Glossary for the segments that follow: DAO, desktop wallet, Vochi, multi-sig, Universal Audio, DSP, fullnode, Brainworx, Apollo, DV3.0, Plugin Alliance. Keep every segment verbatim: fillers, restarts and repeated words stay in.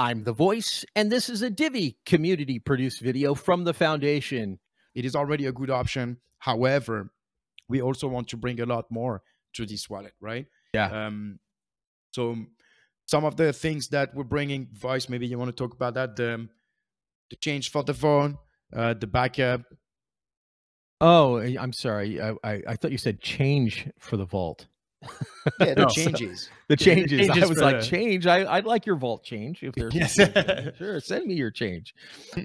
I'm the voice, and this is a Divi community-produced video from the foundation. It is already a good option. However, we also want to bring a lot more to this wallet, right? Yeah. Um, so some of the things that we're bringing, Voice, maybe you want to talk about that, the, the change for the phone, uh, the backup. Oh, I'm sorry. I, I, I thought you said change for the vault. Yeah, the no, changes. So, the changes. The changes. I was like, the... change. I, I'd like your vault change if there's. Yes. Sure, send me your change.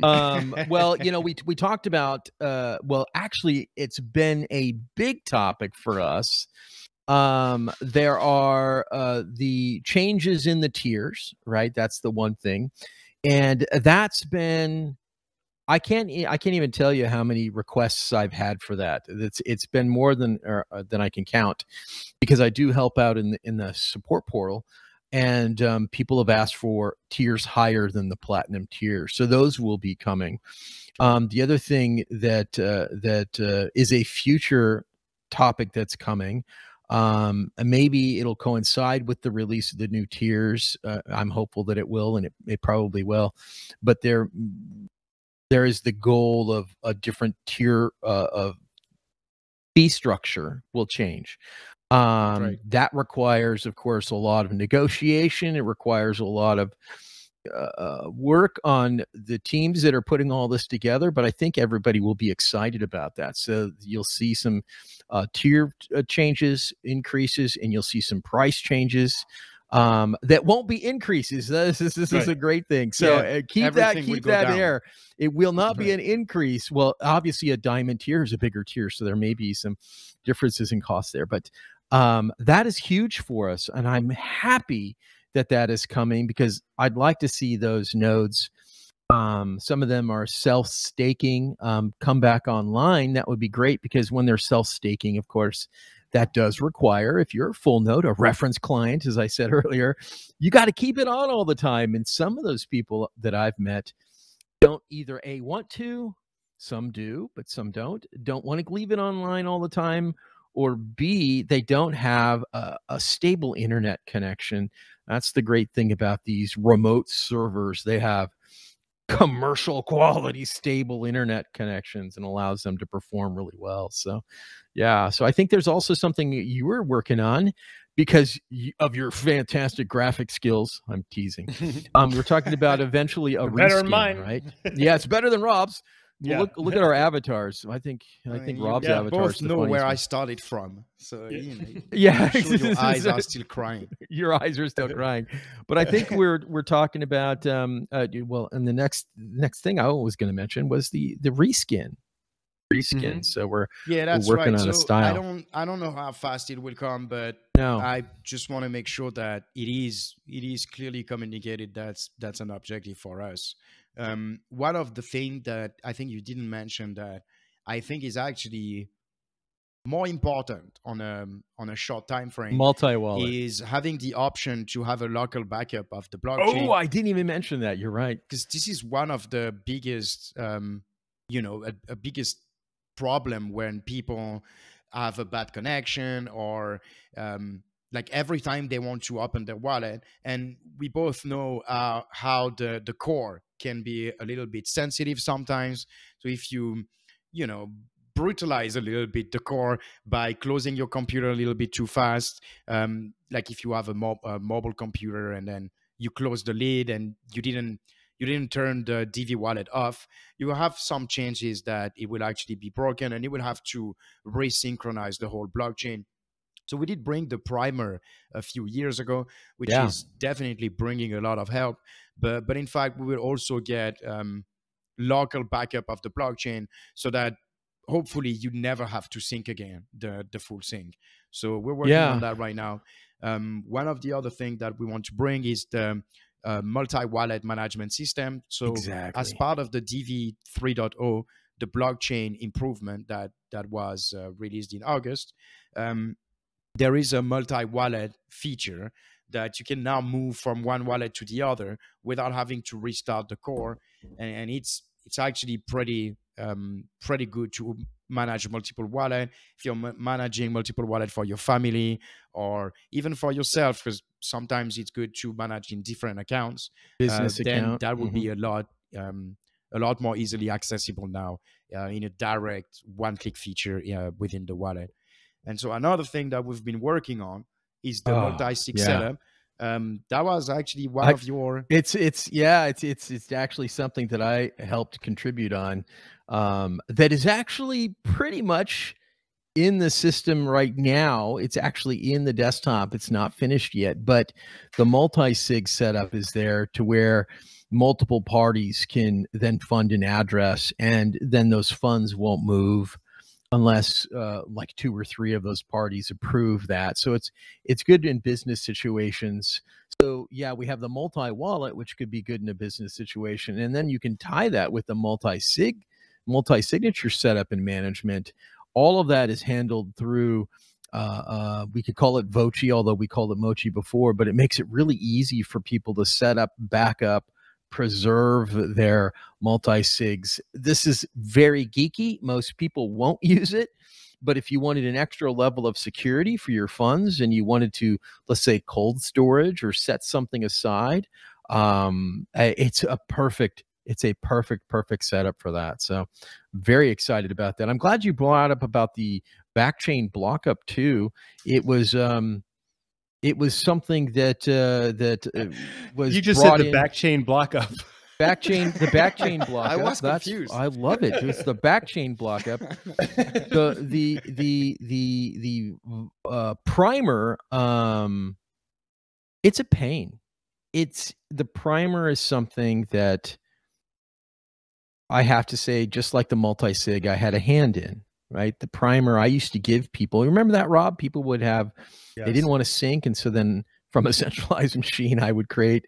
Um, well, you know, we we talked about. Uh, well, actually, it's been a big topic for us. Um, there are uh, the changes in the tiers, right? That's the one thing, and that's been. I can't. I can't even tell you how many requests I've had for that. It's it's been more than or, uh, than I can count, because I do help out in the, in the support portal, and um, people have asked for tiers higher than the platinum tier. So those will be coming. Um, the other thing that uh, that uh, is a future topic that's coming. Um, maybe it'll coincide with the release of the new tiers. Uh, I'm hopeful that it will, and it, it probably will. But there. There is the goal of a different tier uh, of fee structure will change. Um, right. That requires, of course, a lot of negotiation. It requires a lot of uh, work on the teams that are putting all this together. But I think everybody will be excited about that. So you'll see some uh, tier uh, changes, increases, and you'll see some price changes. Um, that won't be increases. This is, this right. is a great thing. So yeah, uh, keep that, keep that there. It will not right. be an increase. Well, obviously a diamond tier is a bigger tier. So there may be some differences in cost there, but, um, that is huge for us. And I'm happy that that is coming, because I'd like to see those nodes. Um, some of them are self-staking, um, come back online. That would be great, because when they're self-staking, of course, that does require, if you're a full node, a reference client, as I said earlier, you got to keep it on all the time. And some of those people that I've met don't either A, want to, some do, but some don't, don't want to leave it online all the time, or B, they don't have a, a stable internet connection. That's the great thing about these remote servers. They have commercial quality, stable internet connections and allows them to perform really well. So, yeah. So I think there's also something you were working on because of your fantastic graphic skills. I'm teasing. Um, we're talking about eventually a better reskin, mine. Right? Yeah. It's better than Rob's. Yeah. Look, look at our avatars. I think I think Rob's yeah, avatar. Both know where one. I started from, so yeah. You know, yeah. Sure your eyes are still crying. Your eyes are still crying, but I think we're we're talking about um. Uh, well, and the next next thing I was going to mention was the the reskin, reskin. Mm-hmm. So we're yeah, that's we're working right. on so a style. I don't I don't know how fast it will come, but no, I just want to make sure that it is it is clearly communicated. That's that's an objective for us. Um, one of the things that I think you didn't mention that I think is actually more important on a, on a short time frame multi-wallet is having the option to have a local backup of the blockchain. Oh, I didn't even mention that. You're right. Because this is one of the biggest, um, you know, a, a biggest problem when people have a bad connection or, um, like every time they want to open their wallet. And we both know uh, how the, the core can be a little bit sensitive sometimes. So if you, you know, brutalize a little bit the core by closing your computer a little bit too fast, um, like if you have a, mob, a mobile computer and then you close the lid and you didn't, you didn't turn the D V wallet off, you will have some changes that it will actually be broken and you will have to resynchronize the whole blockchain. So we did bring the primer a few years ago, which yeah. is definitely bringing a lot of help. But but in fact, we will also get um, local backup of the blockchain so that hopefully you never have to sync again, the, the full sync. So we're working yeah. on that right now. Um, one of the other things that we want to bring is the uh, multi-wallet management system. So exactly. as part of the D V three point oh, the blockchain improvement that, that was uh, released in August, um, there is a multi-wallet feature that you can now move from one wallet to the other without having to restart the core. And, and it's, it's actually pretty, um, pretty good to manage multiple wallets, if you're managing multiple wallets for your family or even for yourself, because sometimes it's good to manage in different accounts, business uh, then account. That would mm-hmm. be a lot um, a lot more easily accessible now uh, in a direct one-click feature uh, within the wallet. And so another thing that we've been working on is the oh, multi-sig yeah. setup. Um, that was actually one I, of your. It's it's yeah it's it's it's actually something that I helped contribute on. Um, that is actually pretty much in the system right now. It's actually in the desktop. It's not finished yet, but the multi-sig setup is there to where multiple parties can then fund an address, and then those funds won't move unless uh, like two or three of those parties approve that. So it's it's good in business situations. So yeah, we have the multi-wallet, which could be good in a business situation. And then you can tie that with the multi-sig, multi-signature setup and management. All of that is handled through, uh, uh, we could call it Vochi, although we called it Mochi before, but it makes it really easy for people to set up, back up, preserve their multi-sigs. This is very geeky. Most people won't use it, but if you wanted an extra level of security for your funds and you wanted to, let's say, cold storage or set something aside, um, it's a perfect, it's a perfect, perfect setup for that. So very excited about that. I'm glad you brought up about the backchain blockup too. It was, um, It was something that uh, that uh, was. You just said the backchain blockup. Backchain, the backchain blockup. I was That's, confused. I love it. It's the backchain blockup. the the the the the uh, primer. Um, it's a pain. It's the primer is something that I have to say, just like the multi-sig, I had a hand in. Right. The primer I used to give people. Remember that, Rob? People would have, yes. they didn't want to sync. And so then from a centralized machine, I would create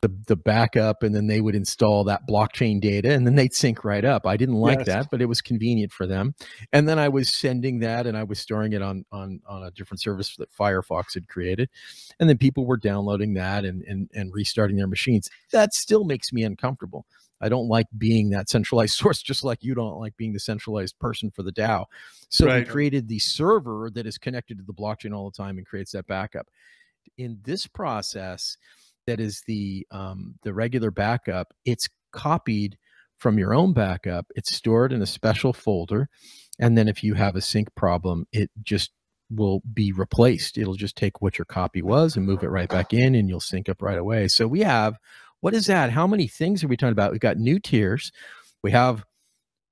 the, the backup, and then they would install that blockchain data, and then they'd sync right up. I didn't like yes. that, but it was convenient for them. And then I was sending that, and I was storing it on, on, on a different service that Firefox had created. And then people were downloading that and, and, and restarting their machines. That still makes me uncomfortable. I don't like being that centralized source, just like you don't like being the centralized person for the DAO. So right. we created the server that is connected to the blockchain all the time and creates that backup. In this process, that is the, um, the regular backup, it's copied from your own backup. It's stored in a special folder. And then if you have a sync problem, it just will be replaced. It'll just take what your copy was and move it right back in, and you'll sync up right away. So we have... What is that? How many things are we talking about? We've got new tiers. We have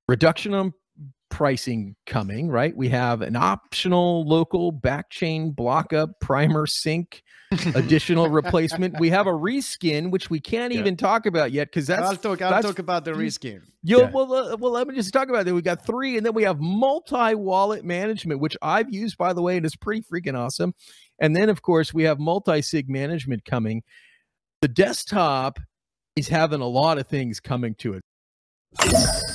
reduction on pricing coming, right? We have an optional local backchain blockup primer sync additional replacement. We have a reskin, which we can't yeah. even talk about yet, because that's I'll talk. I'll that's, talk about the reskin. Yeah. Well, uh, well, let me just talk about that. We got three, and then we have multi-wallet management, which I've used, by the way, and it's pretty freaking awesome. And then, of course, we have multi-sig management coming. The desktop is having a lot of things coming to it.